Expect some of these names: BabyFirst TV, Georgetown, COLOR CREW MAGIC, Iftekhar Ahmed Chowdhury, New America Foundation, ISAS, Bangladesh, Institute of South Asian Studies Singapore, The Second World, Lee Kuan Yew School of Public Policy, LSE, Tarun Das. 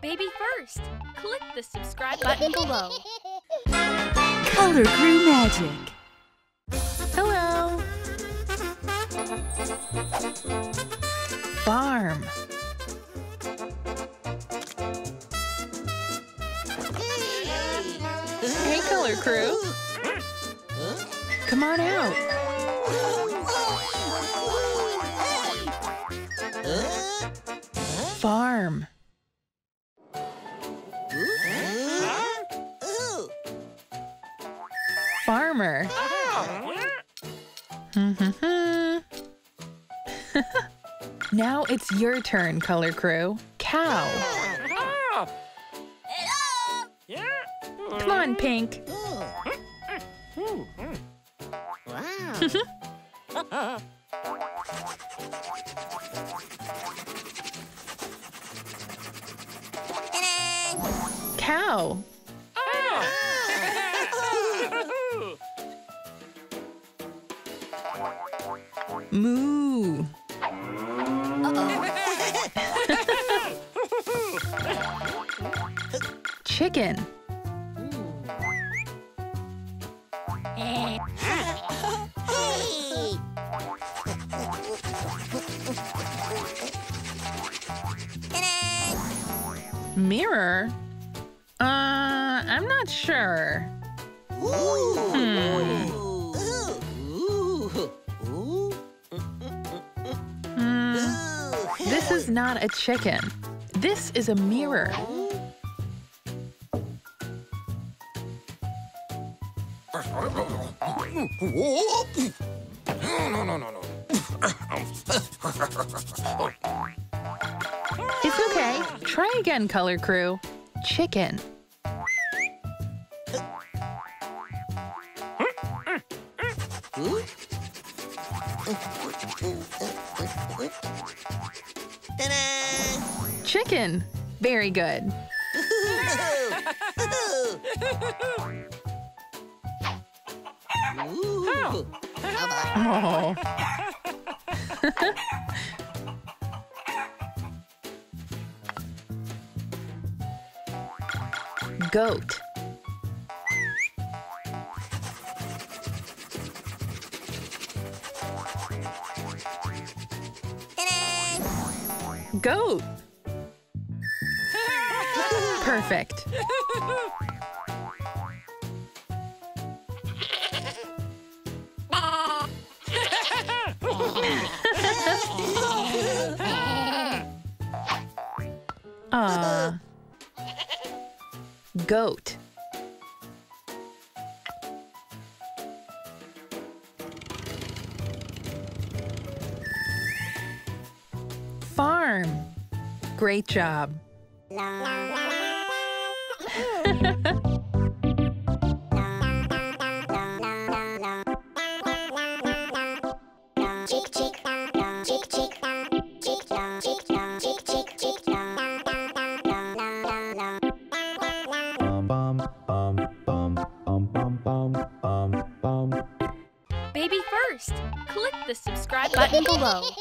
baby first. Click the subscribe button below. Color Crew Magic. Hello. Farm. Hey, Color Crew. Come on out. Farm. Farmer. Now it's your turn, Color Crew. Cow. Come on, Pink. Cow. Moo. Chicken. Mirror? I'm not sure. This is not a chicken. This is a mirror. It's okay. Try again, Color Crew. Chicken. Chicken. Very good. Oh. Goat. Goat. Perfect. Goat. Farm. Great job. Baby first. Click the subscribe button below.